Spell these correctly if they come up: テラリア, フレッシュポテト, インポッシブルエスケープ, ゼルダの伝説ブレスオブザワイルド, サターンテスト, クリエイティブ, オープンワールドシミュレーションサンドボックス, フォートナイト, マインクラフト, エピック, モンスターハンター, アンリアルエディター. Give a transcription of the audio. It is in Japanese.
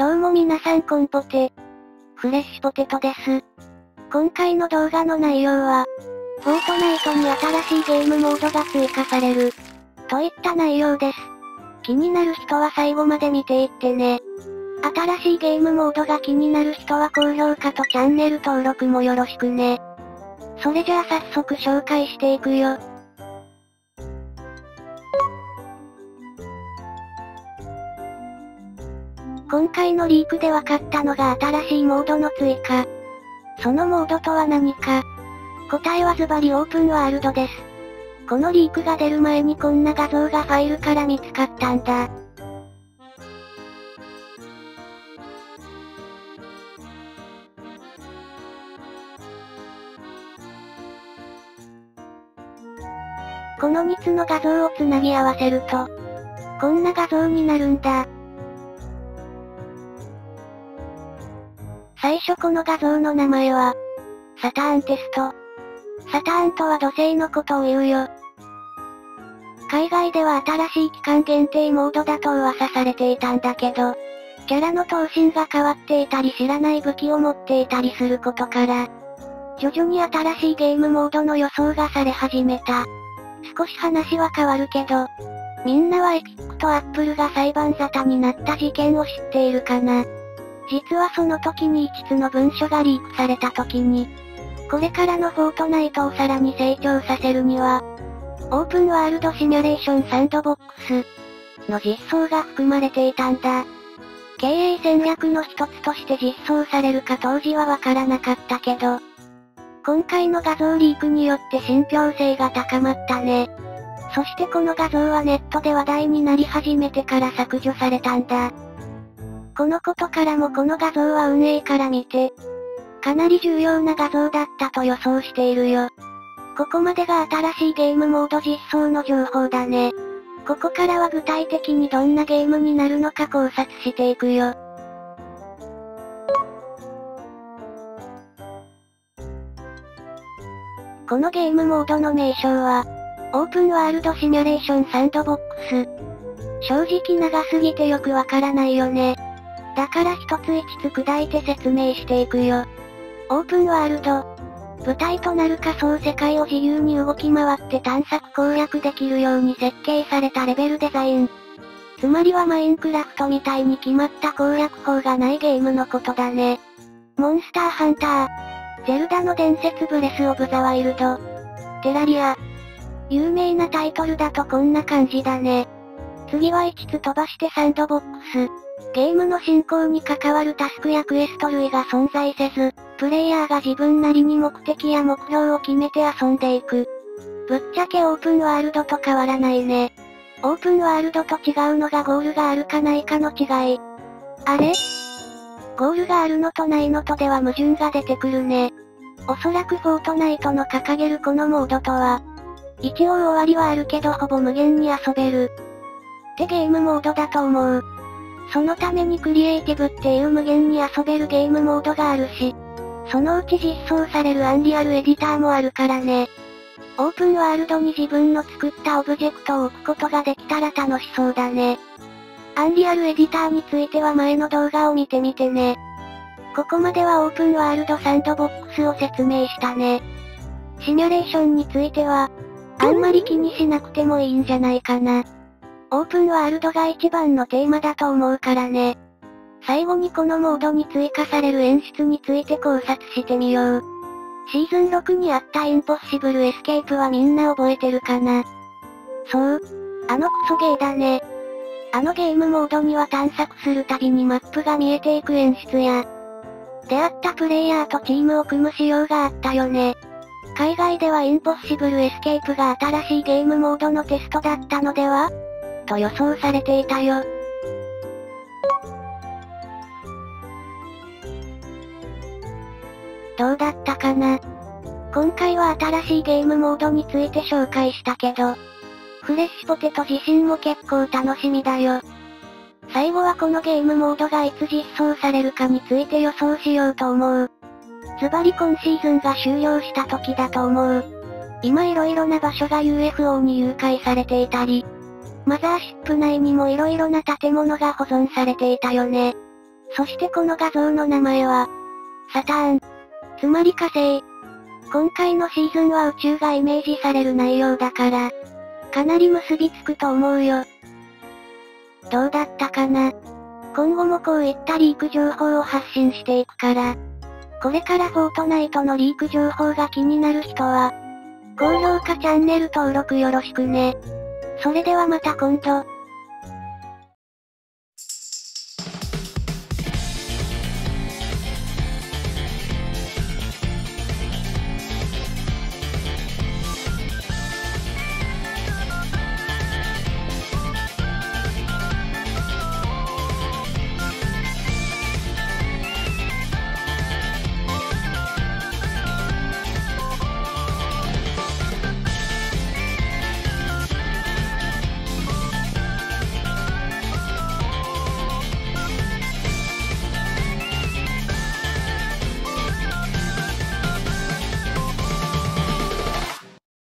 どうもみなさん、こんぽて。フレッシュポテトです。今回の動画の内容は、フォートナイトに新しいゲームモードが追加されるといった内容です。気になる人は最後まで見ていってね。新しいゲームモードが気になる人は高評価とチャンネル登録もよろしくね。それじゃあ早速紹介していくよ。今回のリークで分かったのが新しいモードの追加。そのモードとは何か。答えはズバリオープンワールドです。このリークが出る前にこんな画像がファイルから見つかったんだ。この2つの画像をつなぎ合わせると、こんな画像になるんだ。最初この画像の名前は、サターンテスト。サターンとは土星のことを言うよ。海外では新しい期間限定モードだと噂されていたんだけど、キャラの頭身が変わっていたり知らない武器を持っていたりすることから、徐々に新しいゲームモードの予想がされ始めた。少し話は変わるけど、みんなはエピックとアップルが裁判沙汰になった事件を知っているかな。実はその時に5つの文書がリークされた時に、これからのフォートナイトをさらに成長させるには、オープンワールドシミュレーションサンドボックスの実装が含まれていたんだ。経営戦略の一つとして実装されるか当時はわからなかったけど、今回の画像リークによって信憑性が高まったね。そしてこの画像はネットで話題になり始めてから削除されたんだ。このことからもこの画像は運営から見て、かなり重要な画像だったと予想しているよ。ここまでが新しいゲームモード実装の情報だね。ここからは具体的にどんなゲームになるのか考察していくよ。このゲームモードの名称は、オープンワールドシミュレーションサンドボックス。正直長すぎてよくわからないよね。だから一つ一つ砕いて説明していくよ。オープンワールド。舞台となる仮想世界を自由に動き回って探索攻略できるように設計されたレベルデザイン。つまりはマインクラフトみたいに決まった攻略法がないゲームのことだね。モンスターハンター。ゼルダの伝説ブレスオブザワイルド。テラリア。有名なタイトルだとこんな感じだね。次は5つ飛ばしてサンドボックス。ゲームの進行に関わるタスクやクエスト類が存在せず、プレイヤーが自分なりに目的や目標を決めて遊んでいく。ぶっちゃけオープンワールドと変わらないね。オープンワールドと違うのがゴールがあるかないかの違い。あれ？ゴールがあるのとないのとでは矛盾が出てくるね。おそらくフォートナイトの掲げるこのモードとは、一応終わりはあるけどほぼ無限に遊べるってゲームモードだと思う。そのためにクリエイティブっていう無限に遊べるゲームモードがあるし、そのうち実装されるアンリアルエディターもあるからね。オープンワールドに自分の作ったオブジェクトを置くことができたら楽しそうだね。アンリアルエディターについては前の動画を見てみてね。ここまではオープンワールドサンドボックスを説明したね。シミュレーションについては、あんまり気にしなくてもいいんじゃないかな。オープンワールドが一番のテーマだと思うからね。最後にこのモードに追加される演出について考察してみよう。シーズン6にあったインポッシブルエスケープはみんな覚えてるかな。そう。あのクソゲーだね。あのゲームモードには探索するたびにマップが見えていく演出や、出会ったプレイヤーとチームを組む仕様があったよね。海外ではインポッシブルエスケープが新しいゲームモードのテストだったのでは？と予想されていたよ。どうだったかな？今回は新しいゲームモードについて紹介したけど、フレッシュポテト自身も結構楽しみだよ。最後はこのゲームモードがいつ実装されるかについて予想しようと思う。ズバリ今シーズンが終了した時だと思う。今いろいろな場所が UFO に誘拐されていたり、マザーシップ内にもいろいろな建物が保存されていたよね。そしてこの画像の名前は、サターン。つまり火星。今回のシーズンは宇宙がイメージされる内容だから、かなり結びつくと思うよ。どうだったかな？今後もこういったリーク情報を発信していくから、これからフォートナイトのリーク情報が気になる人は、高評価チャンネル登録よろしくね。それではまた今度。